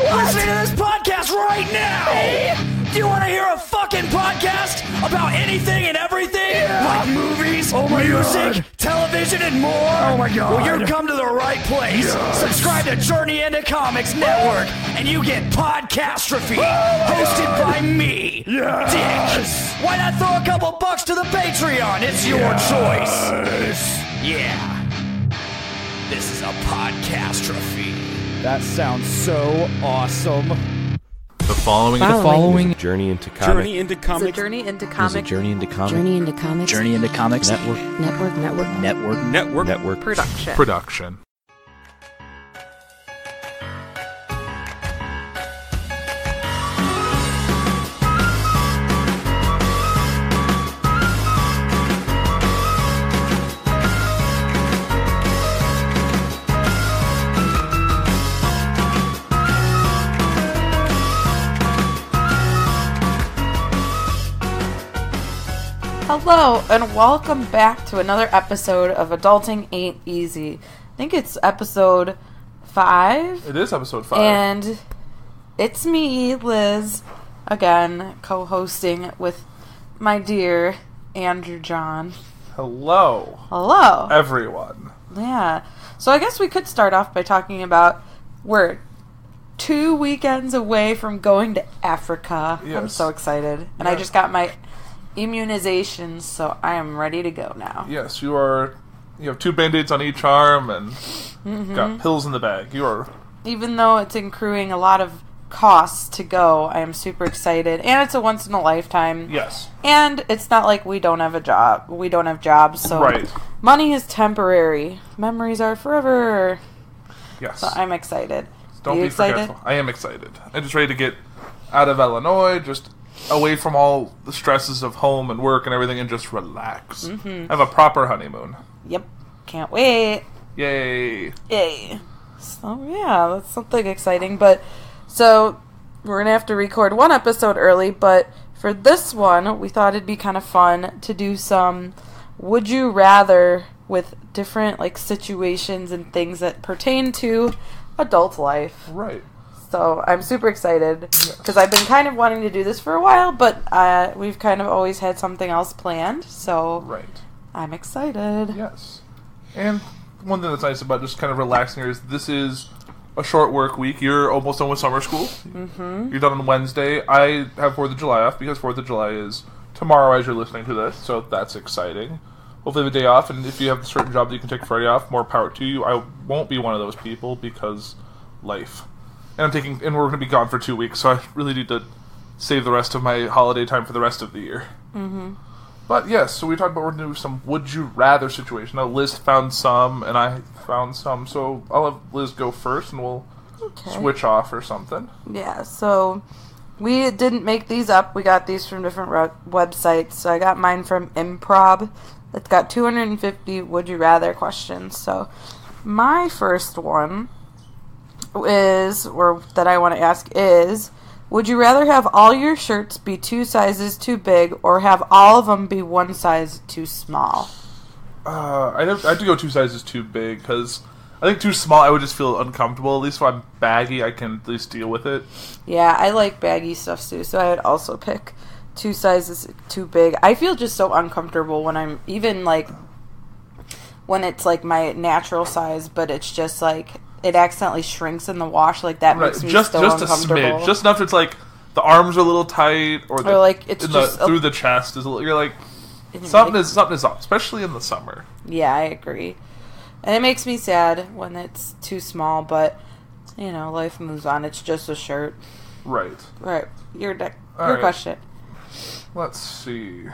Listen to this podcast right now! Hey. Do you want to hear a fucking podcast about anything and everything? Yeah. Like movies, music, television, and more? Oh my God. Well, you've come to the right place. Yes. Subscribe to Journey into Comics Network, and you get Podcastrophy, hosted by me, yes. Dick. Why not throw a couple bucks to the Patreon? It's your choice. Yeah. This is a Podcastrophy. That sounds so awesome. The following Journey into Comics Network Production. Hello, and welcome back to another episode of Adulting Ain't Easy. I think it's episode 5. It is episode 5. And it's me, Liz, again, co-hosting with my dear Andrew John. Hello. Hello. Everyone. Yeah. So I guess we could start off by talking about we're 2 weekends away from going to Africa. Yes. I'm so excited. And I just got my immunizations, so I am ready to go now. Yes, you are. You have 2 band-aids on each arm and got pills in the bag. You are. Even though it's accruing a lot of costs to go, I am super excited, and it's a once in a lifetime. Yes. And it's not like we don't have a job. We don't have jobs, so money is temporary. Memories are forever. Yes. So I'm excited. Don't be forgetful. I am excited. I'm just ready to get out of Illinois. Just away from all the stresses of home and work and everything and just relax. Have a proper honeymoon. Yep. Can't wait. Yay. So, yeah, that's something exciting. But, so, we're going to have to record one episode early, but for this one, we thought it'd be kind of fun to do some Would You Rather with different, like, situations and things that pertain to adult life. Right. So I'm super excited because I've been kind of wanting to do this for a while, but we've kind of always had something else planned. So I'm excited. Yes. And one thing that's nice about just kind of relaxing here is this is a short work week. You're almost done with summer school. You're done on Wednesday. I have 4th of July off because 4th of July is tomorrow as you're listening to this. So that's exciting. Hopefully have a day off. And if you have a certain job that you can take Friday off, more power to you. I won't be one of those people because life. And we're going to be gone for 2 weeks, so I really need to save the rest of my holiday time for the rest of the year. But yes, so we talked about we're going to do some would you rather situation. Now Liz found some, and I found some, so I'll have Liz go first, and we'll switch off or something. Yeah, so we didn't make these up. We got these from different websites. So I got mine from Improb. It's got 250 would you rather questions. So my first one that I want to ask is, would you rather have all your shirts be 2 sizes too big or have all of them be 1 size too small? I'd have to go 2 sizes too big because I think too small I would just feel uncomfortable. At least when I'm baggy, I can at least deal with it. Yeah, I like baggy stuff too, so I would also pick 2 sizes too big. I feel just so uncomfortable when I'm even like when it's like my natural size, but it's just like it accidentally shrinks in the wash, like that makes me so uncomfortable. Just a smidge, just enough it's like the arms are a little tight, or like it's just through the chest is a little. You're like something is off, especially in the summer. Yeah, I agree, and it makes me sad when it's too small. But you know, life moves on. It's just a shirt. Right. Your question. Let's see.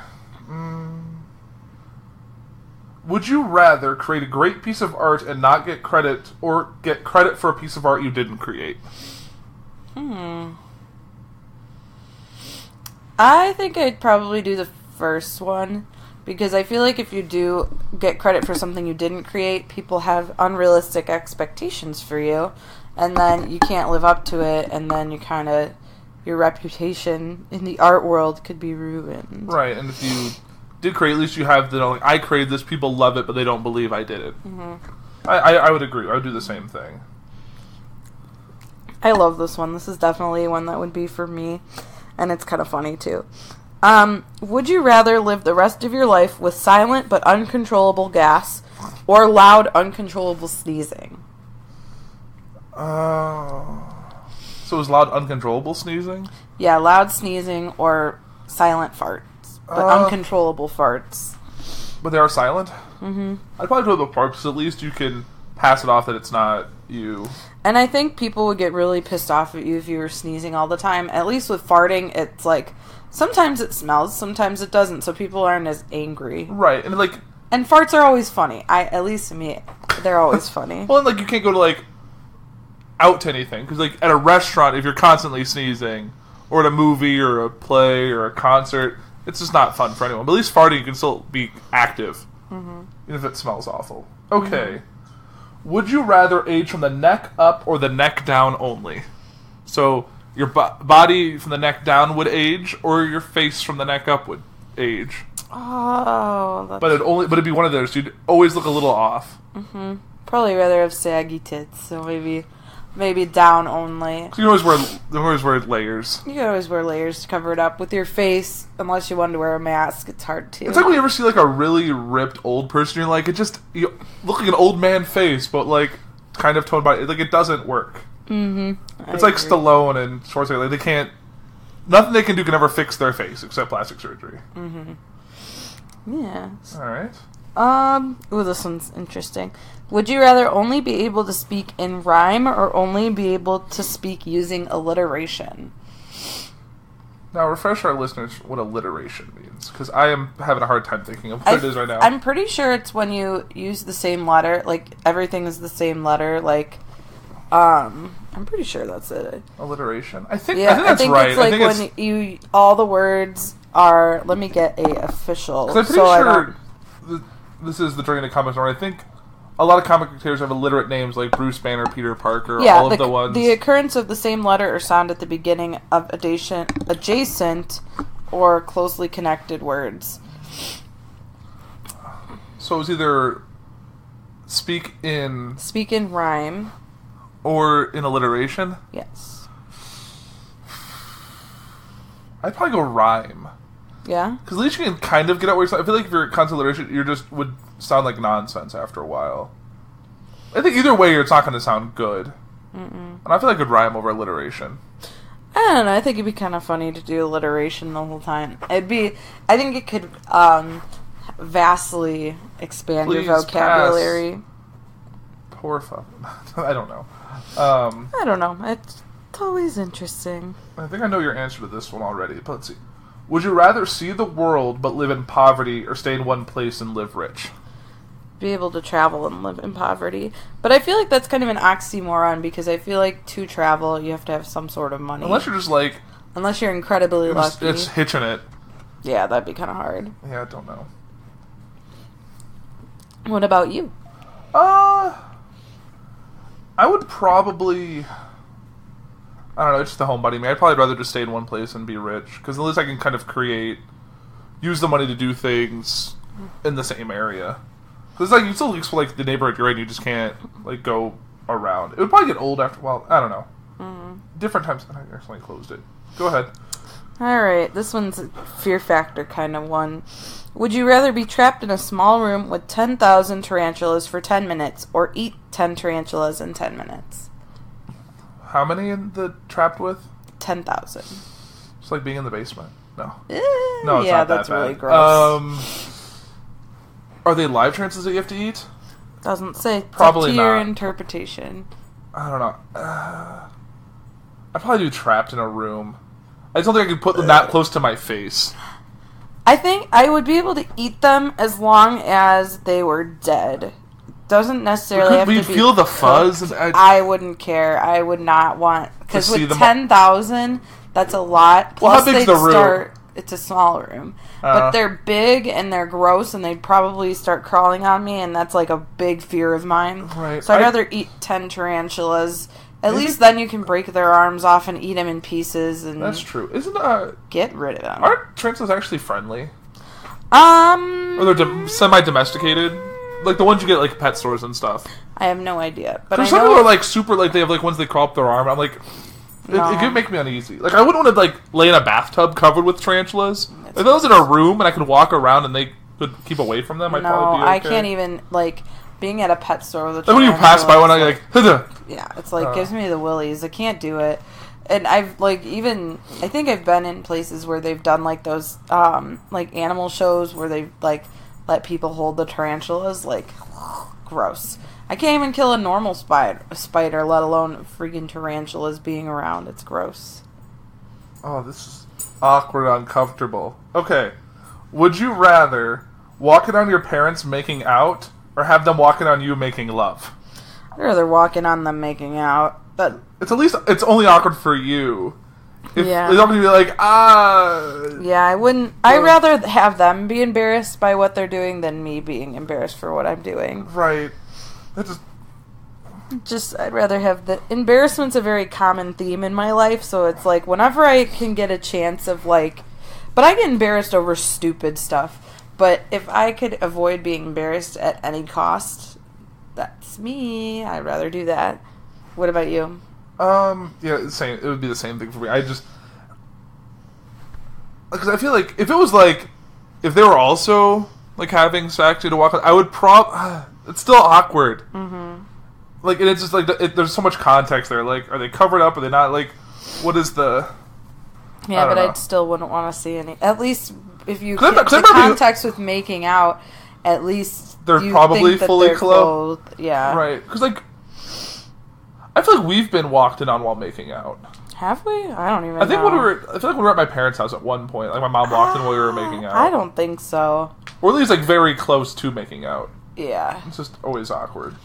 Would you rather create a great piece of art and not get credit, or get credit for a piece of art you didn't create? I think I'd probably do the first one, because I feel like if you do get credit for something you didn't create, people have unrealistic expectations for you, and then you can't live up to it, and then you kind of, your reputation in the art world could be ruined. Right, and if you did create, at least you have the, like, I created this, people love it, but they don't believe I did it. I would agree. I would do the same thing. I love this one. This is definitely one that would be for me, and it's kind of funny too. Would you rather live the rest of your life with silent but uncontrollable gas or loud uncontrollable sneezing? So is loud uncontrollable sneezing? Yeah, loud sneezing or silent farts, but uncontrollable farts. But they are silent? Mm-hmm. I'd probably go with the farts, at least you can pass it off that it's not you. And I think people would get really pissed off at you if you were sneezing all the time. At least with farting, it's like, sometimes it smells, sometimes it doesn't, so people aren't as angry. Right, and like... And farts are always funny. At least to me, they're always funny. Well, and like, you can't go to like, out to anything, because like, at a restaurant, if you're constantly sneezing, or at a movie, or a play, or a concert, it's just not fun for anyone. But at least farting, you can still be active. Mm-hmm. Even if it smells awful. Okay. Mm-hmm. Would you rather age from the neck up or the neck down only? So your body from the neck down would age, or your face from the neck up would age. Oh, that's... but it'd be one of those. You'd always look a little off. Mm-hmm. Probably rather have saggy tits, so maybe down only. So you always wear layers. You always wear layers to cover it up with your face, unless you wanted to wear a mask. It's hard to. It's like when you ever see like a really ripped old person, you're like, you look like an old man face, but like kind of toned body. Like it doesn't work. Mm-hmm. It's like Stallone and Schwarzenegger. Like, they can't. Nothing they can do can ever fix their face except plastic surgery. Mm-hmm. Yeah. All right. Ooh, this one's interesting. Would you rather only be able to speak in rhyme or only be able to speak using alliteration? Now, refresh our listeners what alliteration means, because I am having a hard time thinking of what it is right now. I'm pretty sure it's when you use the same letter, like, everything is the same letter, like, I'm pretty sure that's it. Alliteration? I think that's right. It's like all the words are, let me get a official. I'm pretty sure this is the Journey into Comics Network. I think a lot of comic characters have alliterate names like Bruce Banner, Peter Parker, all of the ones. The occurrence of the same letter or sound at the beginning of adjacent or closely connected words. So it's either speak in rhyme or in alliteration? Yes. I'd probably go rhyme. Yeah? Because at least you can kind of get out where I feel like if you're at constant alliteration, you just would sound like nonsense after a while. I think either way, it's not going to sound good. Mm-mm. And I feel like it would rhyme over alliteration. I don't know. I think it'd be kind of funny to do alliteration the whole time. I think it could vastly expand your vocabulary. Porfa. I don't know. It's always interesting. I think I know your answer to this one already, but let's see. Would you rather see the world but live in poverty or stay in one place and live rich? Be able to travel and live in poverty. But I feel like that's kind of an oxymoron because I feel like to travel you have to have some sort of money. Unless you're incredibly lucky. It's hitching it. Yeah, that'd be kind of hard. Yeah, I don't know. What about you? I would probably... I don't know, it's just the homebody me. I'd probably rather just stay in one place and be rich, because at least I can kind of use the money to do things in the same area. Because like, you still explore like the neighborhood you're in, you just can't like go around. It would probably get old after a while. I don't know. Mm-hmm. Different times. I accidentally closed it. Go ahead. All right, this one's a fear factor kind of one. Would you rather be trapped in a small room with 10,000 tarantulas for 10 minutes, or eat 10 tarantulas in 10 minutes? How many in the trapped with? 10,000. It's like being in the basement. No, it's not that bad. Yeah, that's really gross. Are they live tarantulas that you have to eat? Doesn't say. Probably not. It's up to your interpretation. I don't know. I'd probably do trapped in a room. I don't think I could put them that close to my face. I think I would be able to eat them as long as they were dead. Doesn't necessarily have to be. But you feel the fuzz? I wouldn't care. I would not want... Because with 10,000, that's a lot. Plus, how big's the room? It's a small room. But they're big, and they're gross, and they'd probably start crawling on me, and that's like a big fear of mine. Right. So I'd rather eat 10 tarantulas. At least then you can break their arms off and eat them in pieces. And that's true. Get rid of them. Aren't tarantulas actually friendly? Or they're semi-domesticated? Like the ones you get at, like, pet stores and stuff. I have no idea. But some of them are like super, like they have like ones they crawl up their arm. I'm like, no. It could make me uneasy. Like I wouldn't want to like lay in a bathtub covered with tarantulas. If like, those in a room and I could walk around and they could keep away from them, I'd probably be okay. I can't even like being at a pet store with a tarantula. Like when you pass by one, I'm like, yeah, it's like gives me the willies. I can't do it. And I've, like, even, I think I've been in places where they've done, like, those, like, animal shows where they've, like, let people hold the tarantulas. Like, gross. I can't even kill a normal spider, let alone freaking tarantulas being around. It's gross. Oh, this is awkward, uncomfortable. Okay. Would you rather walk in on your parents making out or have them walk in on you making love? I'd rather walk in on them making out. But it's at least it's only awkward for you. It's not going to be like, yeah, I wouldn't. I'd rather have them be embarrassed by what they're doing than me being embarrassed for what I'm doing. Right. Just I'd rather have the embarrassment's a very common theme in my life. So it's like whenever I can get a chance of like, but I get embarrassed over stupid stuff. But if I could avoid being embarrassed at any cost, that's me. I'd rather do that. What about you? Yeah, same. It would be the same thing for me. I just... Because I feel like... If it was like... If they were also... Like having sex to walk... I would probably... It's still awkward. Mm-hmm. Like, and it's just like... There's so much context there. Like, are they covered up? Are they not? Like, what is the... Yeah, but I still wouldn't want to see any... At least if you... The context with making out... At least... They're probably fully clothed. Yeah. Right. Because like... I feel like we've been walked in on while making out. Have we? I don't even know. I think when we were... I feel like we were at my parents' house at one point. Like, my mom walked in while we were making out. I don't think so. Or at least, like, very close to making out. Yeah. It's just always awkward.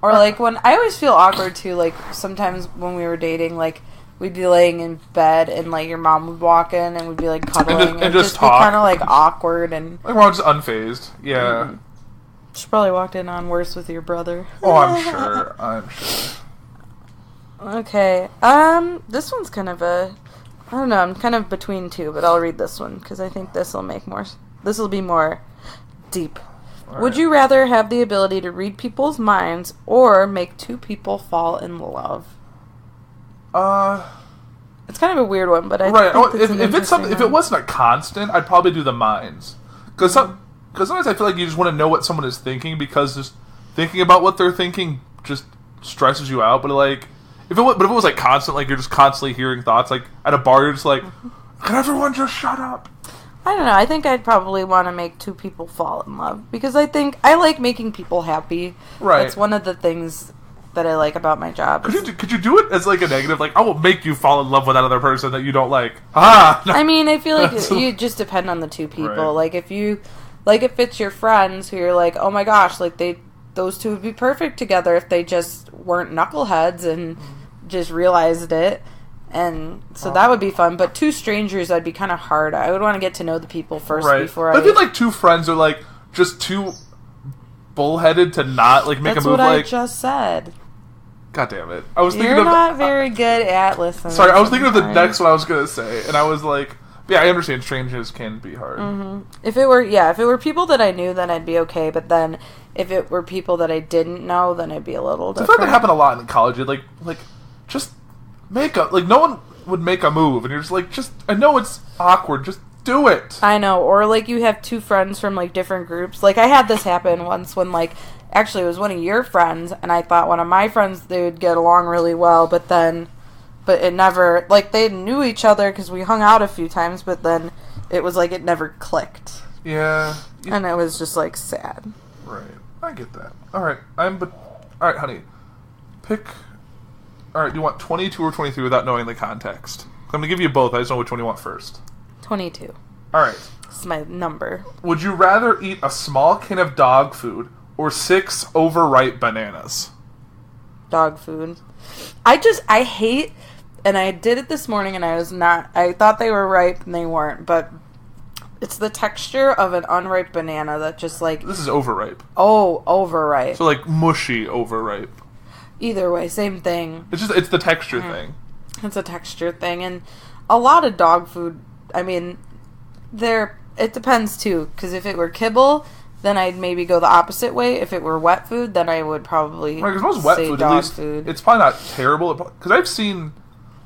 Or, like, when... I always feel awkward, too. Like, sometimes when we were dating, like, we'd be laying in bed and, like, your mom would walk in and we'd be, like, cuddling. And just talk. Be kind of, like, awkward and... Like, we're all just unfazed. Yeah. Mm-hmm. She probably walked in on worse with your brother. Oh, I'm sure. I'm sure. Okay, this one's kind of a, I don't know, I'm kind of between two, but I'll read this one, because I think this will be more deep. All right. Would you rather have the ability to read people's minds, or make two people fall in love? It's kind of a weird one, but I think if it wasn't a constant, I'd probably do the minds. Because sometimes I feel like you just want to know what someone is thinking, because just thinking about what they're thinking just stresses you out, but like... If it was, like, constant, like, you're just constantly hearing thoughts, like, at a bar, you're just like, can everyone just shut up? I don't know. I think I'd probably want to make two people fall in love. Because I think, I like making people happy. Right. That's one of the things that I like about my job. Could you do it as, like, a negative? Like, I will make you fall in love with that other person that you don't like. Ah! No. I mean, I feel like you just depend on the two people. Right. Like, if it's your friends who you're like, oh my gosh, like, those two would be perfect together if they just weren't knuckleheads and just realized it. And so that would be fun. But two strangers, I'd be kind of hard. I would want to get to know the people first before I feel like two friends are, like, just too bullheaded to not, like, make a move. That's what I just said. God damn it. I was thinking very good at listening. Sorry, I was thinking of the next one I was going to say. And I was like... Yeah, I understand strangers can be hard. Mm-hmm. If it were people that I knew, then I'd be okay. But then, if it were people that I didn't know, then I'd be a little different. I thought that happened a lot in college. You'd like, just make a... Like, no one would make a move. And you're just like, just... I know it's awkward. Just do it. I know. Or, like, you have two friends from, like, different groups. Like, I had this happen once when, like... Actually, it was one of your friends. And I thought one of my friends, they would get along really well. But then... But it never, like, they knew each other because we hung out a few times, but then it was like it never clicked. Yeah. And it was just, like, sad. Right. I get that. All right. All right, honey. Pick. All right, do you want 22 or 23 without knowing the context? I'm going to give you both. I just know which one you want first. 22. All right. This is my number. Would you rather eat a small can of dog food or 6 overripe bananas? Dog food. I hate... And I did it this morning, and I thought they were ripe, and they weren't, but it's the texture of an unripe banana that just, like... This is overripe. Oh, overripe. So, like, mushy overripe. Either way, same thing. It's the texture thing. It's a texture thing, and a lot of dog food, I mean, it depends, too, because if it were kibble, then I'd maybe go the opposite way. If it were wet food, then I would probably right, 'cause most wet say food, dog at least, food. It's probably not terrible. Because I've seen,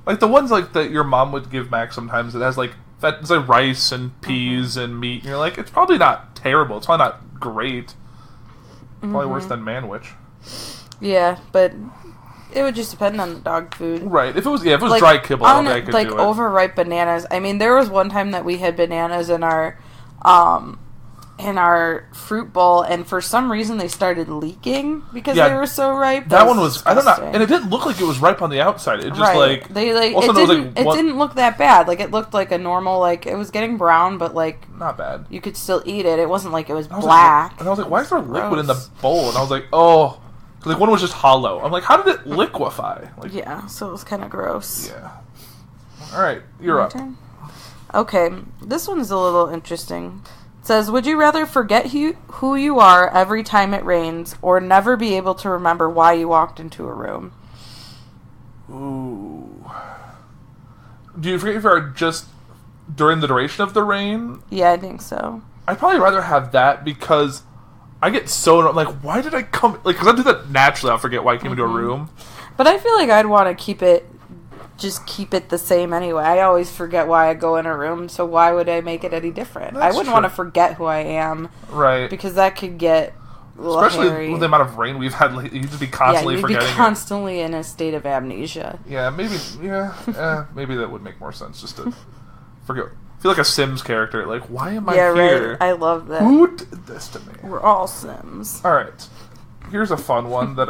like, the ones, like, that your mom would give Mac sometimes that has, like, that's like rice and peas mm-hmm. and meat. And you're like, it's probably not terrible. It's probably not great. Probably mm-hmm. worse than Manwich. Yeah, but it would just depend on the dog food. Right. If it was, yeah, if it was like, dry kibble, on, I could like, do it. Like, overripe bananas. I mean, there was one time that we had bananas in our fruit bowl, and for some reason they started leaking because they were so ripe. That one was disgusting. I don't know, and it didn't look like it was ripe on the outside. It just like they like it didn't. It didn't look that bad. Like it looked like a normal. Like it was getting brown, but like not bad. You could still eat it. It wasn't like it was black. Like, and I was like, "Why is there liquid in the bowl?" And I was like, "Oh, like one was just hollow." I'm like, "How did it liquefy?" Like, yeah, so it was kind of gross. Yeah. All right, you're up. Turn? Okay, this one's a little interesting. Says, would you rather forget who you are every time it rains or never be able to remember why you walked into a room? Ooh. Do you forget if you're just during the duration of the rain? Yeah, I think so. I'd probably rather have that because I get so... Like, why did I come... Like, because I do that naturally. I'll forget why I came into a room. But I feel like I'd want to keep it... Just keep it the same anyway. I always forget why I go in a room, so why would I make it any different? That's I wouldn't want to forget who I am. Right. Because that could get especially hairy. With the amount of rain we've had lately. You'd just be constantly forgetting. Yeah, you'd be constantly in a state of amnesia. Yeah, maybe maybe that would make more sense just to forget. I feel like a Sims character. Like, why am I here? Right. I love that. Who did this to me? We're all Sims. All right. Here's a fun one that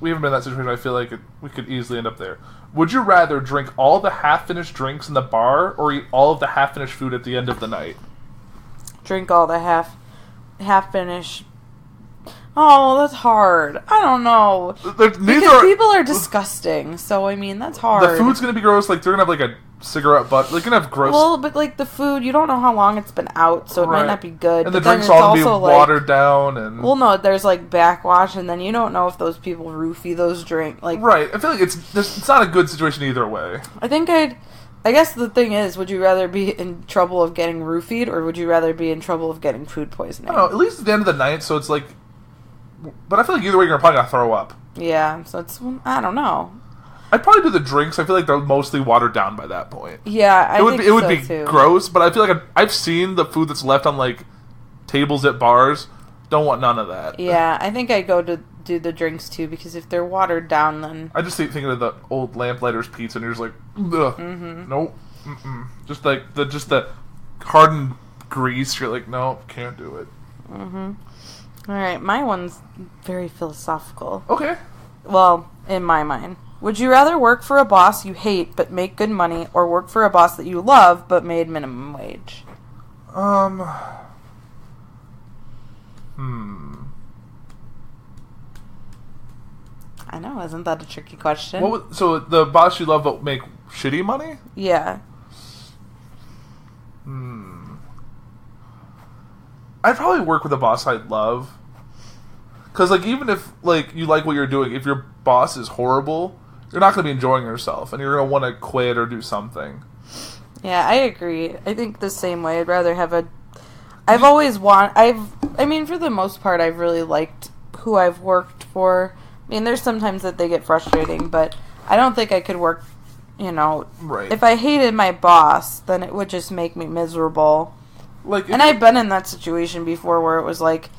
we haven't been in that situation. I feel like we could easily end up there. Would you rather drink all the half-finished drinks in the bar or eat all of the half-finished food at the end of the night? Drink all the half-finished... Oh, that's hard. I don't know. Because people are disgusting, so, I mean, that's hard. The food's going to be gross. Like, they're going to have, like, a cigarette butt. They're going to have gross... Well, but, like, the food, you don't know how long it's been out, so it might not be good. And the drink's all going to be watered down and... Well, no, there's, like, backwash, and then you don't know if those people roofie those drinks. Like, right. I feel like it's not a good situation either way. I guess the thing is, would you rather be in trouble of getting roofied, or would you rather be in trouble of getting food poisoning? I don't know, at least at the end of the night, so it's like... But I feel like either way, you're probably going to throw up. Yeah, so it's... I don't know. I'd probably do the drinks. I feel like they're mostly watered down by that point. Yeah, It would be gross, but I feel like I've seen the food that's left on, like, tables at bars. Don't want none of that. Yeah, I think I'd go to do the drinks, too, because if they're watered down, then... I just keep thinking of the old Lamplighter's Pizza, and you're just like, ugh, nope, just, like, the hardened grease. You're like, no, can't do it. Mm-hmm. All right, my one's very philosophical. Okay. Well, in my mind. Would you rather work for a boss you hate but make good money or work for a boss that you love but made minimum wage? I know, isn't that a tricky question? So the boss you love but make shitty money? Yeah. I'd probably work with a boss I love. Because, like, even if, like, you like what you're doing, if your boss is horrible, you're not going to be enjoying yourself, and you're going to want to quit or do something. Yeah, I agree. I think the same way. I'd rather have a... I mean, for the most part, I've really liked who I've worked for. I mean, there's sometimes that they get frustrating, but I don't think I could work, you know... Right. If I hated my boss, then it would just make me miserable. Like, and I've been in that situation before where it was like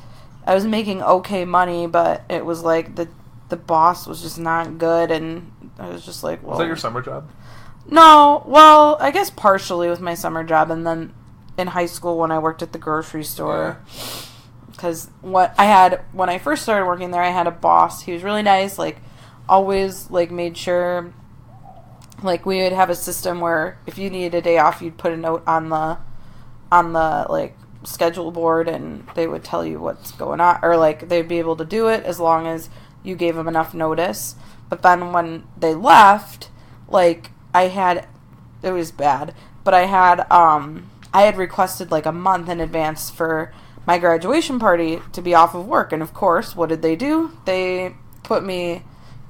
I was making okay money, but it was like the boss was just not good, and I was just like, well... Was that your summer job? No, well, I guess partially with my summer job, and then in high school when I worked at the grocery store. Because when I first started working there, I had a boss. He was really nice, like, always, like, made sure, like, we would have a system where if you needed a day off, you'd put a note on the like schedule board, and they would tell you what's going on, or like they'd be able to do it as long as you gave them enough notice. But then when they left, like it was bad, but I had requested like a month in advance for my graduation party to be off of work, and of course, what did they do? They put me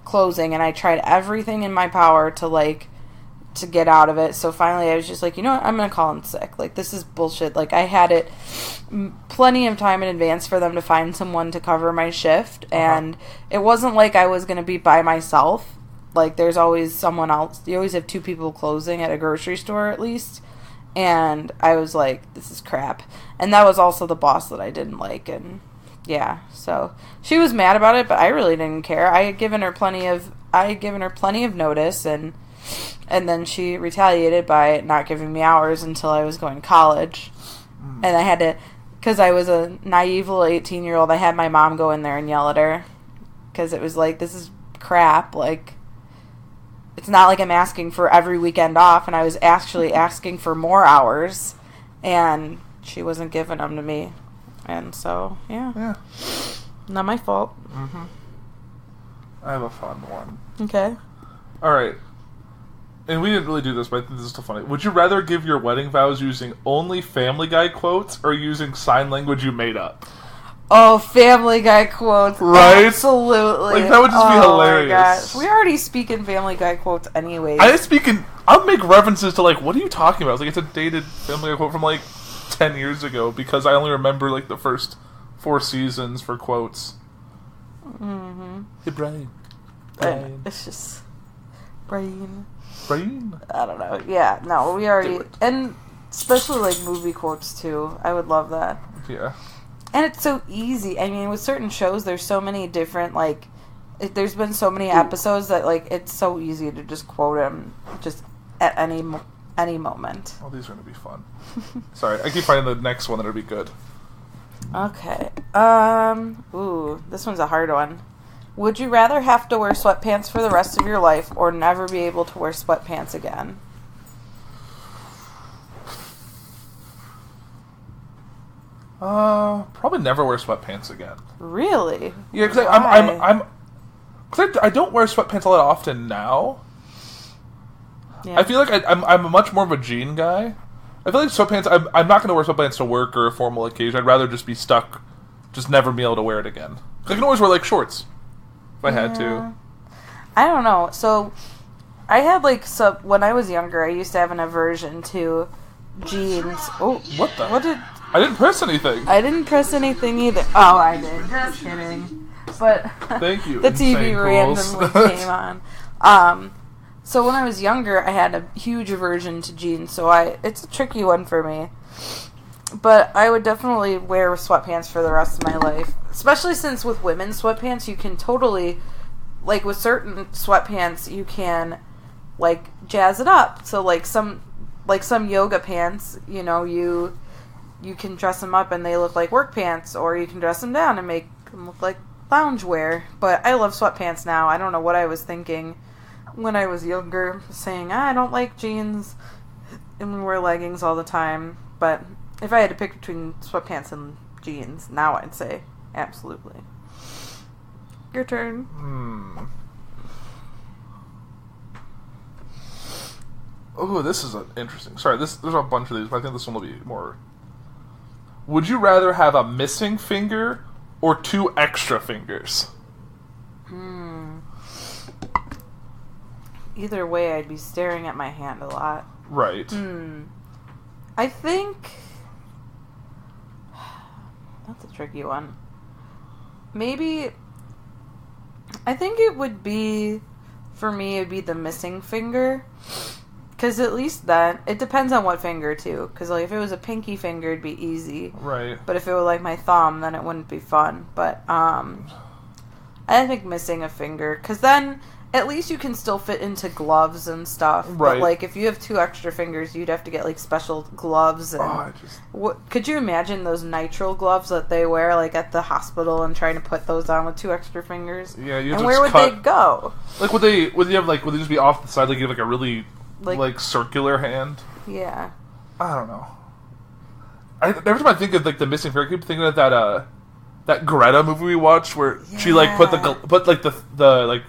closing, and I tried everything in my power to like to get out of it. So finally I was just like, you know what, I'm going to call in sick. Like, this is bullshit. Like, I had it plenty of time in advance for them to find someone to cover my shift. Uh-huh. And it wasn't like I was going to be by myself. Like, there's always someone else. You always have two people closing at a grocery store at least. And I was like, this is crap. And that was also the boss that I didn't like. And yeah, so she was mad about it, but I really didn't care. I had given her plenty of notice, and then she retaliated by not giving me hours until I was going to college. Mm. And I had to, because I was a naive little 18-year-old, I had my mom go in there and yell at her, because it was like, this is crap. Like, it's not like I'm asking for every weekend off, and I was actually asking for more hours, and she wasn't giving them to me. And so, yeah. Not my fault. Mm-hmm. I have a fun one. Okay. All right. And we didn't really do this, but I think this is still funny. Would you rather give your wedding vows using only Family Guy quotes or using sign language you made up? Oh, Family Guy quotes. Right? Absolutely. Like, that would just be hilarious. My gosh. We already speak in Family Guy quotes anyways. I'll make references to, like, what are you talking about? It's like, it's a dated Family Guy quote from, like, 10 years ago, because I only remember, like, the first 4 seasons for quotes. Mm-hmm. Hey, Brian. It's just... Brain? I don't know. Yeah, no, we already... And especially, like, movie quotes, too. I would love that. Yeah. And it's so easy. I mean, with certain shows, there's so many different, like... There's been so many episodes that, like, it's so easy to just quote them just at any moment. Oh, these are going to be fun. Sorry, I keep finding the next one that'll be good. Okay. Ooh, this one's a hard one. Would you rather have to wear sweatpants for the rest of your life or never be able to wear sweatpants again? Probably never wear sweatpants again. Really? Yeah, because I don't wear sweatpants a lot often now. Yeah. I feel like I'm much more of a jean guy. I feel like sweatpants. I'm not going to wear sweatpants to work or a formal occasion. I'd rather just be stuck, just never be able to wear it again. I can always wear, like, shorts. If I had to. I don't know. So, I had, like, when I was younger, I used to have an aversion to jeans. Oh, what the? I didn't press anything. I didn't press anything either. Oh, I did. Just kidding. But thank you. The TV randomly came on. So, when I was younger, I had a huge aversion to jeans. So, it's a tricky one for me. But I would definitely wear sweatpants for the rest of my life. Especially since with women's sweatpants, you can totally, like, with certain sweatpants, you can, like, jazz it up. So, like, some yoga pants, you know, you can dress them up and they look like work pants. Or you can dress them down and make them look like loungewear. But I love sweatpants now. I don't know what I was thinking when I was younger, saying, I don't like jeans and we wear leggings all the time. But... if I had to pick between sweatpants and jeans, now I'd say absolutely. Your turn. Oh, this is an interesting... Sorry, there's a bunch of these, but I think this one will be more... Would you rather have a missing finger or 2 extra fingers? Either way, I'd be staring at my hand a lot. Right. I think... That's a tricky one. I think it would be, for me, it'd be the missing finger. Because at least then, it depends on what finger, too. Because, like, if it was a pinky finger, it'd be easy. Right. But if it were, like, my thumb, then it wouldn't be fun. But, I think missing a finger. Because then, at least you can still fit into gloves and stuff. Right. But, like, if you have 2 extra fingers, you'd have to get, like, special gloves. And could you imagine those nitrile gloves that they wear, like, at the hospital and trying to put those on with 2 extra fingers? Yeah, you have to where would they go? Like, would they just be off the side? Like, you have, like, a really, like, circular hand? Yeah. I don't know. Every time I think of, like, the missing finger, I keep thinking of that Greta movie we watched where she, like, put the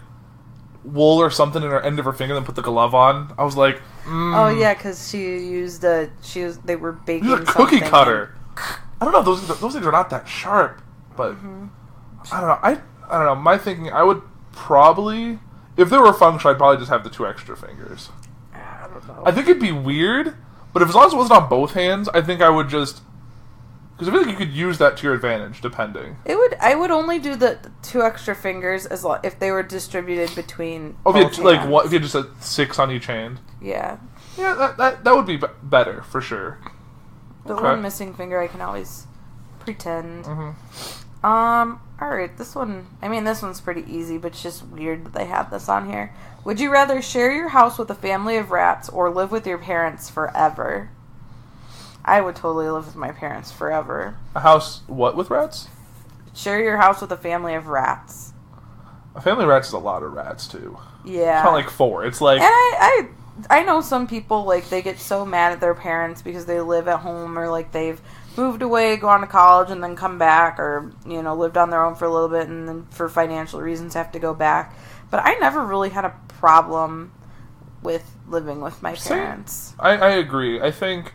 wool or something in her end of her finger, then put the glove on. I was like, Oh yeah, because they were baking something. Cookie cutter. I don't know. Those things are not that sharp, but I don't know. I don't know. My thinking, I would probably, if there were function, I'd probably just have the 2 extra fingers. I don't I think it'd be weird, but if as long as it wasn't on both hands, I think I would just... Because I feel like you could use that to your advantage, depending. It would. I would only do the two extra fingers as if they were distributed between. Oh, both like what? If you just had 6 on each hand. Yeah. Yeah, that would be better for sure. The one missing finger, I can always pretend. Mm-hmm. All right. This one. I mean, this one's pretty easy, but it's just weird that they have this on here. Would you rather share your house with a family of rats or live with your parents forever? I would totally live with my parents forever. A house, what, with rats? Share your house with a family of rats. A family of rats is a lot of rats, too. Yeah. It's not like 4. It's like... And I know some people, like, they get so mad at their parents because they live at home or, like, they've moved away, gone to college, and then come back or, you know, lived on their own for a little bit and then for financial reasons have to go back. But I never really had a problem with living with my parents. I agree. I think...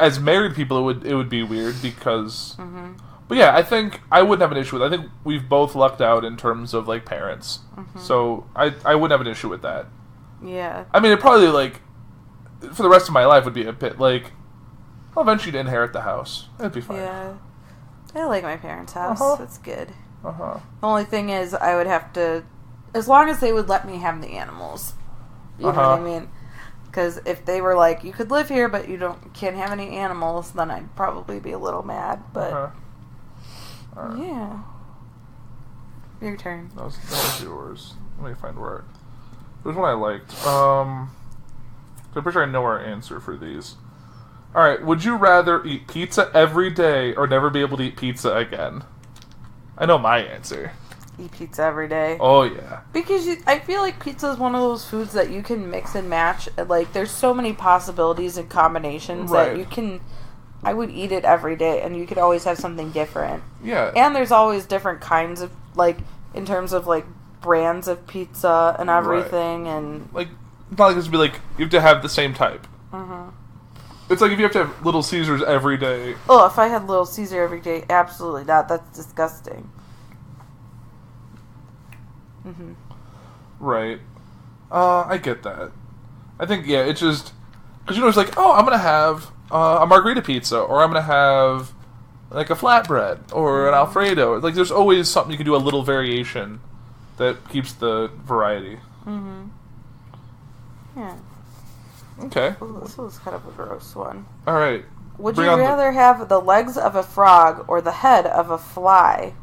As married people, it would be weird because... Mm-hmm. But yeah, I think I wouldn't have an issue with it. I think we've both lucked out in terms of, like, parents. Mm-hmm. So I wouldn't have an issue with that. Yeah. I mean, it probably, like, for the rest of my life would be a bit, like, I'll eventually inherit the house. It'd be fine. Yeah. I like my parents' house. Uh-huh. It's good. Uh-huh. The only thing is I would have to... As long as they would let me have the animals. You know what I mean? Because if they were like, you could live here, but you can't have any animals, then I'd probably be a little mad. But right. Yeah, your turn. That was yours. Let me find where. There's one I liked. I'm pretty sure I know our answer for these. All right. Would you rather eat pizza every day or never be able to eat pizza again? I know my answer. Eat pizza every day. Oh, yeah. Because I feel like pizza is one of those foods that you can mix and match. Like, there's so many possibilities and combinations that you can... I would eat it every day, and you could always have something different. Yeah. And there's always different kinds of, like, in terms of, like, brands of pizza and everything, and... Like, it's not like this would be, like, you have to have the same type. Mm-hmm. It's like if you have to have Little Caesars every day. Oh, if I had Little Caesar every day, absolutely not. That's disgusting. Mm-hmm. Right. I get that. I think, yeah, it's just... Because, you know, it's like, oh, I'm going to have a margarita pizza, or I'm going to have, like, a flatbread, or an Alfredo. Like, there's always something you can do, a little variation that keeps the variety. Mm-hmm. Yeah. Okay. Ooh, this was kind of a gross one. All right. Would you rather have the legs of a frog or the head of a fly?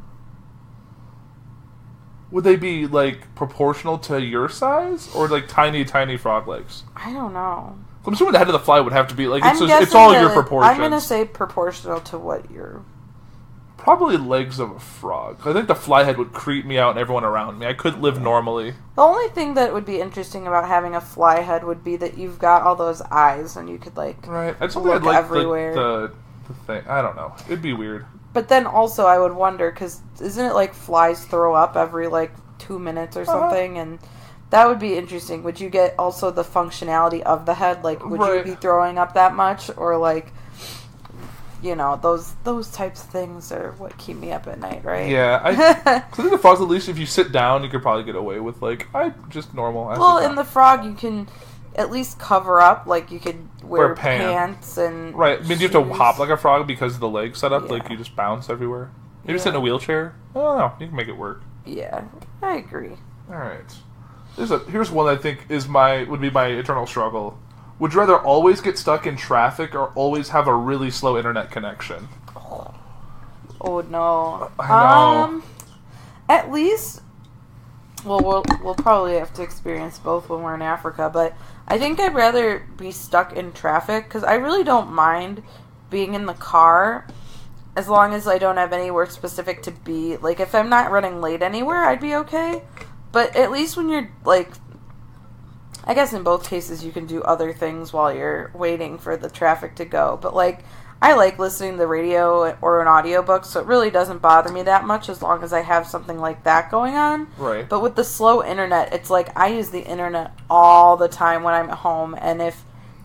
Would they be, like, proportional to your size? Or, like, tiny, tiny frog legs? I don't know. I'm assuming the head of the fly would have to be, like, it's all your proportions. I'm going to say proportional to what you're... Probably legs of a frog. I think the fly head would creep me out and everyone around me. I couldn't live normally. The only thing that would be interesting about having a fly head would be that you've got all those eyes and you could, like, look everywhere. The thing. I don't know. It'd be weird. But then also I would wonder, because isn't it like flies throw up every like 2 minutes or something? And that would be interesting. Would you get also the functionality of the head? Like, would you be throwing up that much? Or like, you know, those types of things are what keep me up at night, right? Yeah. I think the frogs, at least if you sit down, you could probably get away with like, I'm just normal. Well, in the frog, you can at least cover up. Like, you could wear pants and right. I mean, shoes. You have to hop like a frog because of the leg setup. Yeah. Like, you just bounce everywhere. Maybe sit in a wheelchair. I don't know. You can make it work. Yeah, I agree. All right. Here's one I think would be my eternal struggle. Would you rather always get stuck in traffic or always have a really slow internet connection? Oh no. I know. At least. Well, we'll probably have to experience both when we're in Africa, but I think I'd rather be stuck in traffic because I really don't mind being in the car as long as I don't have anywhere specific to be. Like, if I'm not running late anywhere, I'd be okay. But at least when you're, like, I guess in both cases you can do other things while you're waiting for the traffic to go. But, like, I like listening to the radio or an audiobook, so it really doesn't bother me that much as long as I have something like that going on. Right. But with the slow internet, it's like I use the internet all the time when I'm at home, and if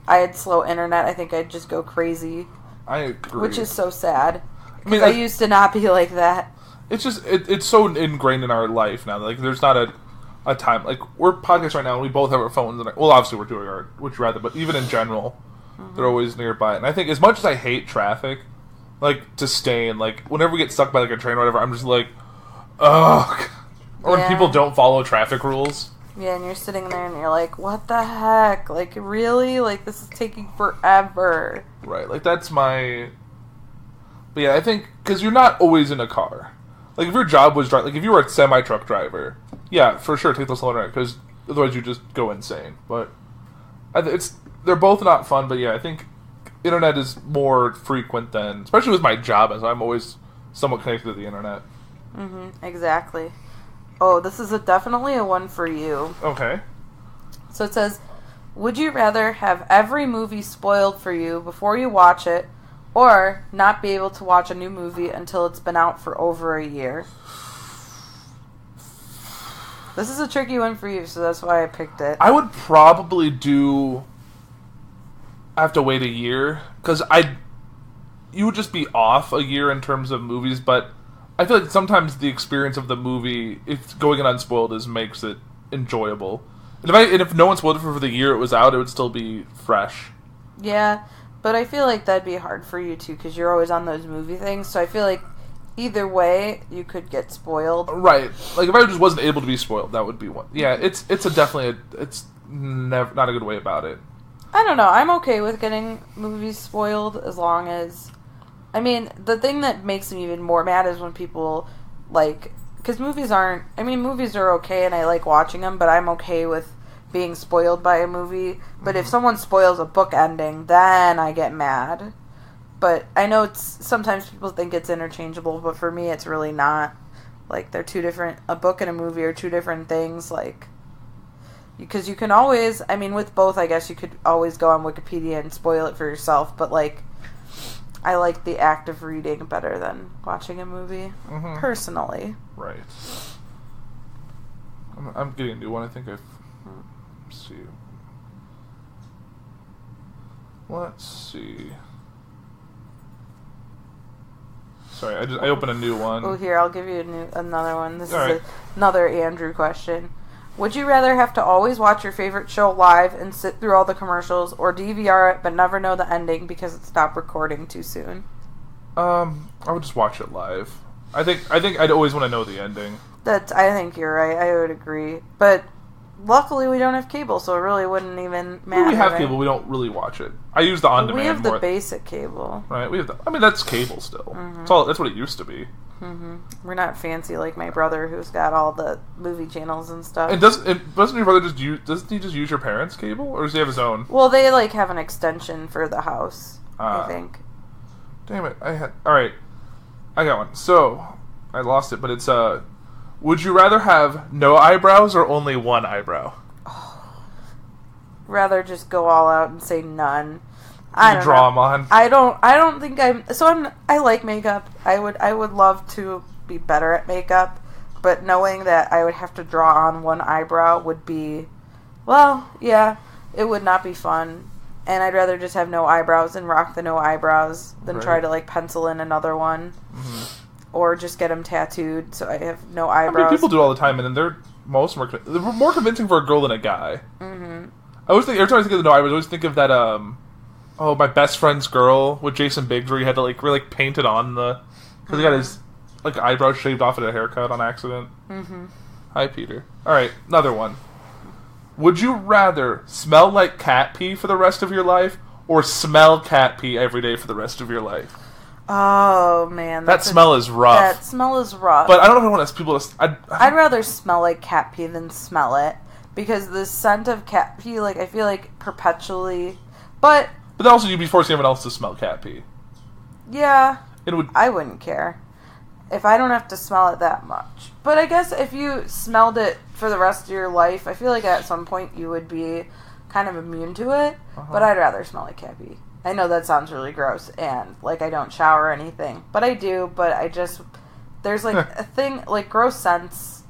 I had slow internet, I think I'd just go crazy. I agree. Which is so sad. I mean, I used to not be like that. It's just, it's so ingrained in our life now. Like, there's not a a time. Like, we're podcasts right now, and we both have our phones. And well, obviously, we're doing our Would You Rather, but even in general, they're always nearby. And I think as much as I hate traffic, like, to stay in, like, whenever we get stuck by, like, a train or whatever, I'm just like, ugh. Or when people don't follow traffic rules. Yeah, and you're sitting there and you're like, what the heck? Like, really? Like, this is taking forever. Right, like, that's my... But yeah, I think... Because you're not always in a car. Like, if your job was... Like, if you were a semi-truck driver, yeah, for sure, take the slow ride, because otherwise you just go insane. But they're both not fun, but yeah, I think internet is more frequent than... Especially with my job, as I'm always somewhat connected to the internet. Mm-hmm, exactly. Oh, this is definitely a one for you. Okay. So it says, would you rather have every movie spoiled for you before you watch it, or not be able to watch a new movie until it's been out for over a year? This is a tricky one for you, so that's why I picked it. I would probably do... I have to wait a year, because you would just be off a year in terms of movies, but... I feel like sometimes the experience of the movie, if going in unspoiled, makes it enjoyable. And if no one spoiled it for the year it was out, it would still be fresh. Yeah, but I feel like that'd be hard for you too, because you're always on those movie things. So I feel like either way, you could get spoiled. Right. Like if I just wasn't able to be spoiled, that would be one. Yeah, it's not a good way about it. I don't know. I'm okay with getting movies spoiled as long as. I mean, the thing that makes me even more mad is when people, like... Because movies are okay, and I like watching them, but I'm okay with being spoiled by a movie. But if someone spoils a book ending, then I get mad. But I know sometimes people think it's interchangeable, but for me it's really not. Like, they're two different... A book and a movie are two different things, like... Because you can always... I mean, with both, I guess you could always go on Wikipedia and spoil it for yourself, but, like... I like the act of reading better than watching a movie, personally. Right. I'm getting a new one. I think let's see. Sorry, I opened a new one. Oh, here, I'll give you another one. This All is right. Another Andrew question. Would you rather have to always watch your favorite show live and sit through all the commercials, or DVR it but never know the ending because it stopped recording too soon? I would just watch it live. I think I'd always want to know the ending. I think you're right. I would agree. But luckily we don't have cable, so it really wouldn't even matter. We have cable. We don't really watch it. I use the on-demand. We have the basic cable. Right. We have that's cable still. Mm-hmm. That's what it used to be. Mm-hmm. We're not fancy like my brother, who's got all the movie channels and stuff. And doesn't your brother just use your parents' cable, or does he have his own? Well, they like have an extension for the house. I think. Damn it! All right. I got one. So I lost it, but it's would you rather have no eyebrows or only one eyebrow? Oh, rather just go all out and say none. I don't know. I like makeup. I would love to be better at makeup, but knowing that I would have to draw on one eyebrow would be, well, yeah, it would not be fun. And I'd rather just have no eyebrows and rock the no eyebrows than try to like pencil in another one, or just get them tattooed so I have no eyebrows. I mean, people do all the time, and then they're more convincing for a girl than a guy. Mm-hmm. I always think every time I think of the no eyebrows, I always think of that Oh, My Best Friend's Girl with Jason Biggs, where he had to like really paint it on because he got his like eyebrows shaved off at a haircut on accident. Mm-hmm. Hi, Peter. All right, another one. Would you rather smell like cat pee for the rest of your life, or smell cat pee every day for the rest of your life? Oh man, that smell is rough. That smell is rough. But I don't know if I want people to. I'd rather smell like cat pee than smell it, because the scent of cat pee, like I feel like perpetually, but. But also, you'd be forcing everyone else to smell cat pee. Yeah. I wouldn't care if I don't have to smell it that much. But I guess if you smelled it for the rest of your life, I feel like at some point you would be kind of immune to it. Uh-huh. But I'd rather smell like cat pee. I know that sounds really gross, and like I don't shower or anything, but I do. But I just there's like a thing like gross scents.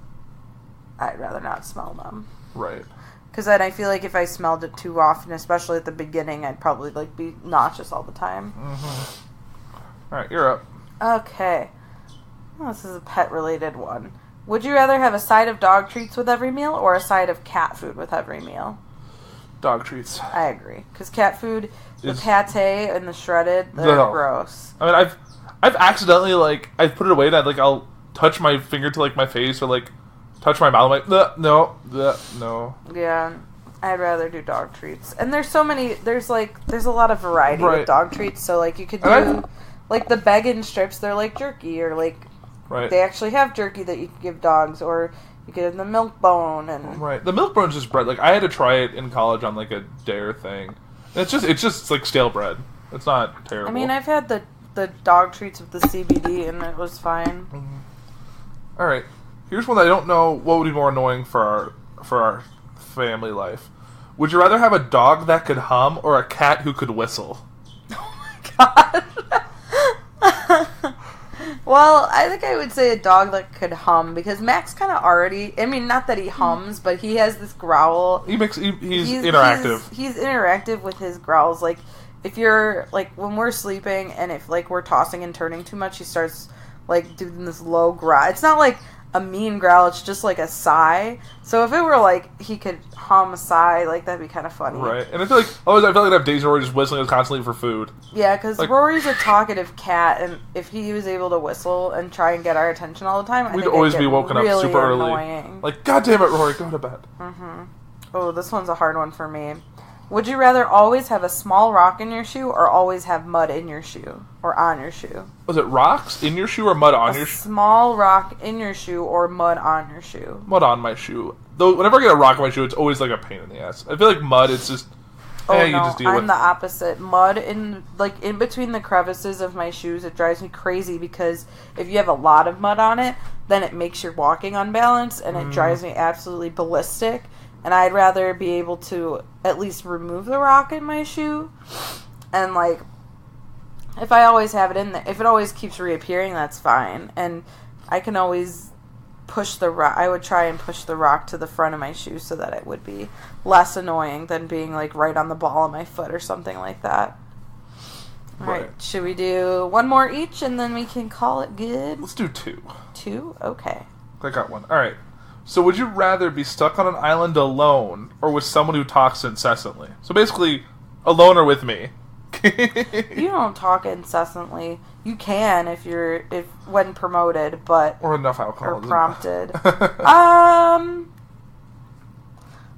I'd rather not smell them. Right. Because then I feel like if I smelled it too often, especially at the beginning, I'd probably like be nauseous all the time. Mm-hmm. All right, you're up. Okay. Well, this is a pet-related one. Would you rather have a side of dog treats with every meal or a side of cat food with every meal? Dog treats. I agree. Because cat food, the pate and the shredded, they're gross. I mean, I've accidentally, like, I've put it away and I'll touch my finger to, like, my face or, like, touch my mouth. I'm like, no. Yeah. I'd rather do dog treats. And there's so many, there's a lot of variety with dog treats. So, like, you could do, like, the bacon strips, they're like jerky or, like, they actually have jerky that you can give dogs or you get in the milk bone. And the milk bone's just bread. Like, I had to try it in college on, like, a dare thing. And it's just like stale bread. It's not terrible. I mean, I've had the dog treats with the CBD and it was fine. Mm-hmm. All right. Here's one that I don't know what would be more annoying for our family life. Would you rather have a dog that could hum or a cat who could whistle? Oh my god. Well, I think I would say a dog that could hum, because Max kind of already... I mean, not that he hums, but he has this growl. He's interactive. He's interactive with his growls. Like, if you're... Like, when we're sleeping, and if, like, we're tossing and turning too much, he starts, like, doing this low growl. It's not, like, a mean growl. It's just, like, a sigh. So if it were, like, he could hum a sigh, like, that'd be kind of funny. Right. And I feel like I'd have days where Rory's just whistling constantly for food. Yeah, because, like, Rory's a talkative cat, and if he was able to whistle and try and get our attention all the time, I think we'd always be woken up super early. Like, God damn it, Rory, go to bed. Mm-hmm. Oh, this one's a hard one for me. Would you rather always have a small rock in your shoe or always have mud in your shoe or on your shoe? Was it rocks in your shoe or mud on your shoe? Small rock in your shoe or mud on your shoe? Mud on my shoe. Though whenever I get a rock in my shoe, it's always like a pain in the ass. I feel like mud, it's just... I'm the opposite. Mud in between the crevices of my shoes, it drives me crazy because if you have a lot of mud on it, then it makes your walking unbalanced and it drives me absolutely ballistic. And I'd rather be able to at least remove the rock in my shoe. And, like, if I always have it in there, if it always keeps reappearing, that's fine. And I can always push the rock. I would try and push the rock to the front of my shoe so that it would be less annoying than being, like, right on the ball of my foot or something like that. All right. Should we do one more each and then we can call it good? Let's do two. Two? Okay. I got one. All right. So would you rather be stuck on an island alone or with someone who talks incessantly? So basically, alone or with me. You don't talk incessantly. You can if when promoted, but... Or enough alcohol. Or prompted.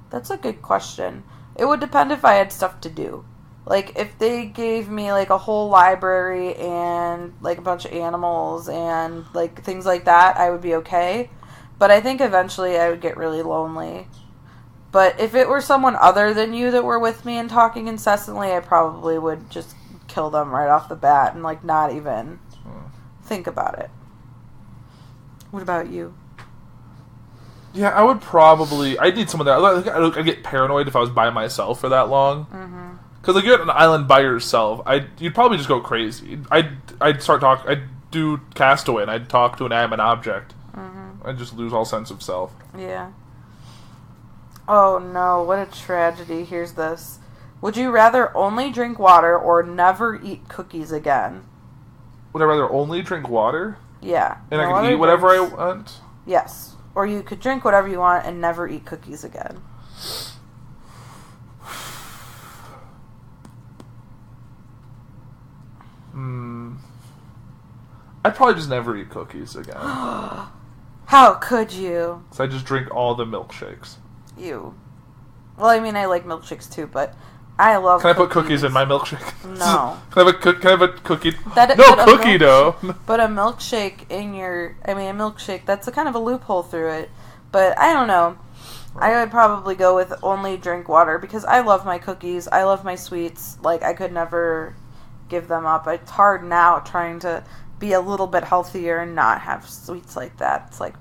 That's a good question. It would depend if I had stuff to do. Like, if they gave me, like, a whole library and, like, a bunch of animals and, like, things like that, I would be okay. But I think eventually I would get really lonely. But if it were someone other than you that were with me and talking incessantly, I probably would just kill them right off the bat and, like, not even think about it. What about you? Yeah, I would probably... I'd need someone there. I'd get paranoid if I was by myself for that long. Because, like, you're at an island by yourself. You'd probably just go crazy. I'd start talking... I'd do Castaway and I'd talk to an inanimate object. I just lose all sense of self. Yeah. Oh no, what a tragedy. Here's this. Would you rather only drink water or never eat cookies again? Would I rather only drink water? Yeah. And I can eat whatever I want? Yes. Or you could drink whatever you want and never eat cookies again. I'd probably just never eat cookies again. How could you? So I just drink all the milkshakes. Ew. Well, I mean, I like milkshakes too, but I love cookies. Can I put cookies in my milkshake? No. Can I have a cookie? No, cookie dough. But a milkshake a milkshake, that's a kind of a loophole through it. But I don't know. Right. I would probably go with only drink water because I love my cookies. I love my sweets. Like, I could never give them up. It's hard now trying to... be a little bit healthier and not have sweets like that. It's like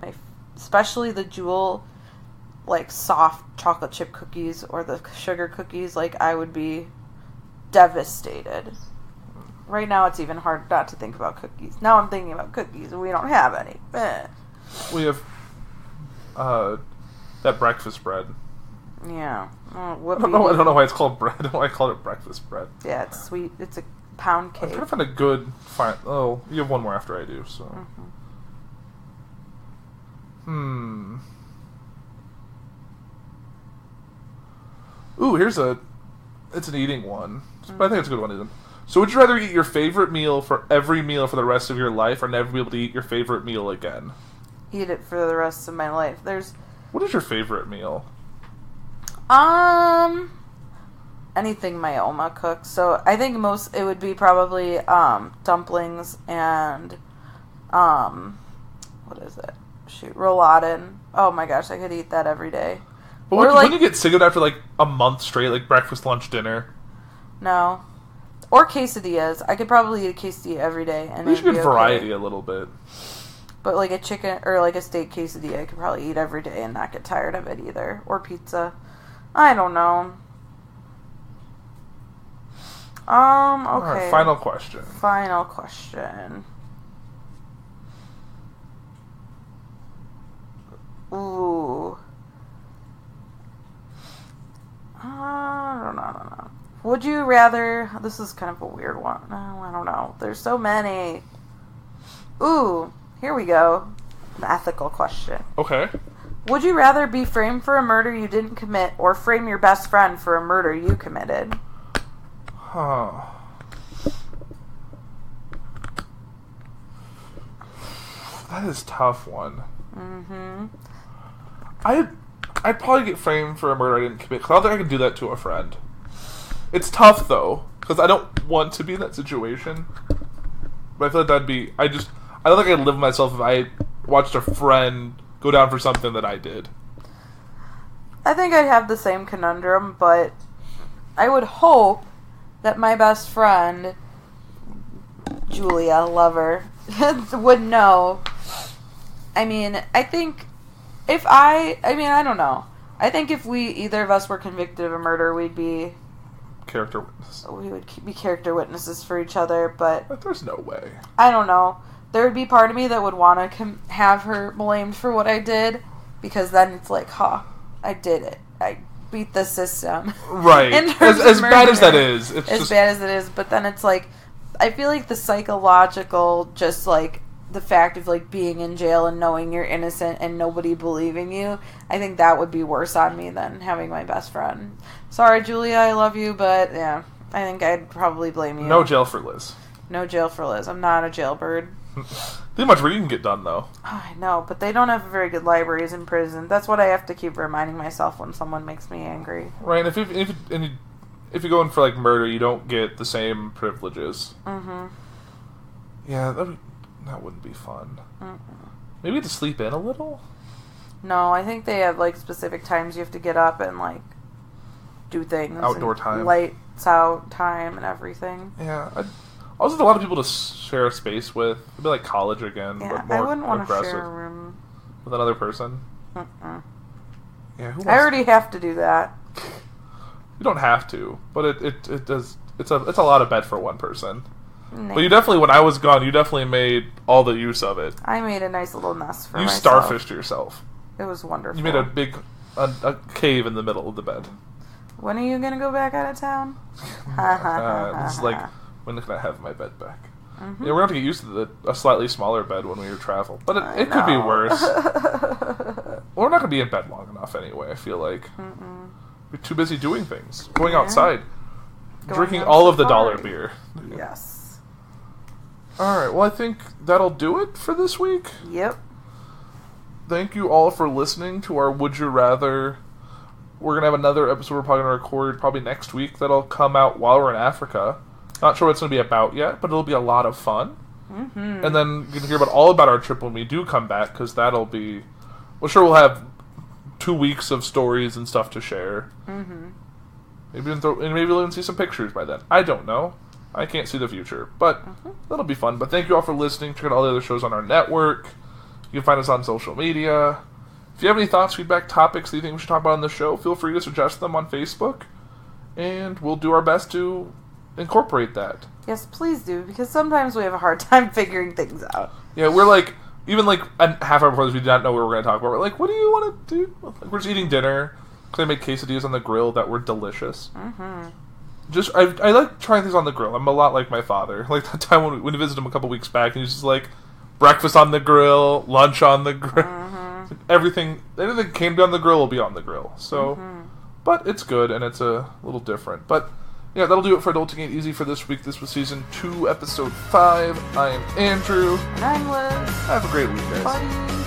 especially the Jewel, like, soft chocolate chip cookies or the sugar cookies. Like, I would be devastated. Right now, it's even hard not to think about cookies. Now I'm thinking about cookies and we don't have any. We have that breakfast bread. Yeah. I don't know why it's called bread. I don't know why I called it breakfast bread. Yeah, it's sweet. It's a pound cake. I'm trying to find a good... you have one more after I do, so... Ooh, here's a... It's an eating one. But I think it's a good one, isn't it? So would you rather eat your favorite meal for every meal for the rest of your life or never be able to eat your favorite meal again? Eat it for the rest of my life. There's... What is your favorite meal? Anything my Oma cooks. So I think most... It would be probably dumplings and... What is it? Shoot, rouladen. Oh my gosh, I could eat that every day. But or wouldn't you get sick of it after like a month straight, like breakfast, lunch, dinner? No. Or quesadillas. I could probably eat a quesadilla every day. And you should get variety a little bit. But like a chicken or like a steak quesadilla, I could probably eat every day and not get tired of it either. Or pizza. I don't know. Okay. All right, final question. Final question. Ooh. I don't know. Would you rather... This is kind of a weird one. I don't know. There's so many. Ooh. Here we go. An ethical question. Okay. Would you rather be framed for a murder you didn't commit or frame your best friend for a murder you committed? Huh. That is a tough one. Mm-hmm. I'd probably get framed for a murder I didn't commit, because I don't think I can do that to a friend. It's tough, though, because I don't want to be in that situation. But I feel like that'd be... I don't think I'd live with myself if I watched a friend go down for something that I did. I think I'd have the same conundrum, but I would hope that my best friend, Julia, lover, would know. I mean, I think... I don't know. I think if either of us were convicted of a murder, we'd be... Character witnesses. We would be character witnesses for each other, but there's no way. I don't know. There would be part of me that would want to have her blamed for what I did, because then it's like, I did it. I beat the system. Right. As bad as that is. But then it's like, I feel like the psychological, just like, the fact of like being in jail and knowing you're innocent and nobody believing you, I think that would be worse on me than having my best friend. Sorry, Julia, I love you, but yeah, I think I'd probably blame you. No jail for Liz. I'm not a jailbird. Think much reading can get done though. Oh, I know, but they don't have very good libraries in prison. That's what I have to keep reminding myself when someone makes me angry. Right, and if you go in for like murder, you don't get the same privileges. Mm-hmm. Yeah. That wouldn't be fun. Mm-mm. Maybe to sleep in a little? No, I think they have, like, specific times you have to get up and, like, do things. Outdoor time. Lights out time and everything. Yeah. Also, a lot of people to share a space with. It'd be like college again, but more aggressive. I wouldn't want to share a room. With another person? Mm-mm. Yeah, I already have to do that. You don't have to, but it does... It's a lot of bed for one person. But you definitely, when I was gone, you definitely made all the use of it. I made a nice little nest for myself. You starfished yourself. It was wonderful. You made a big a cave in the middle of the bed. When are you going to go back out of town? It's like, when can I have my bed back? Mm-hmm. Yeah, we're going to have to get used to a slightly smaller bed when we travel. But it could be worse. We're not going to be in bed long enough anyway, I feel like. Mm-mm. We're too busy doing things. Going outside. Drinking all of the dollar beer. Yes. Alright, well I think that'll do it for this week. Yep. Thank you all for listening to our Would You Rather. We're going to have another episode we're probably going to record probably next week that'll come out while we're in Africa. Not sure what it's going to be about yet, but it'll be a lot of fun. Mm-hmm. And then you can hear all about our trip when we do come back, because that'll be... Well, sure, we'll have 2 weeks of stories and stuff to share. Mm-hmm. Maybe we'll even see some pictures by then. I don't know. I can't see the future, but that'll be fun. But thank you all for listening. Check out all the other shows on our network. You can find us on social media. If you have any thoughts, feedback, topics that you think we should talk about on the show, feel free to suggest them on Facebook, and we'll do our best to incorporate that. Yes, please do, because sometimes we have a hard time figuring things out. Yeah, we're like, even like a half hour before this, we did not know what we were going to talk about. We're like, what do you want to do? Like, we're just eating dinner, because I made quesadillas on the grill that were delicious. Mm-hmm. I like trying things on the grill. I'm a lot like my father. Like that time when we visited him a couple weeks back, and he's just like, breakfast on the grill, lunch on the grill. Mm-hmm. Mm-hmm. Anything that came down the grill will be on the grill. So, mm-hmm. But it's good and it's a little different. But yeah, that'll do it for Adulting Ain't Easy for this week. This was Season 2, Episode 5. I am Andrew. And I'm Liz. Have a great week, guys. Bye.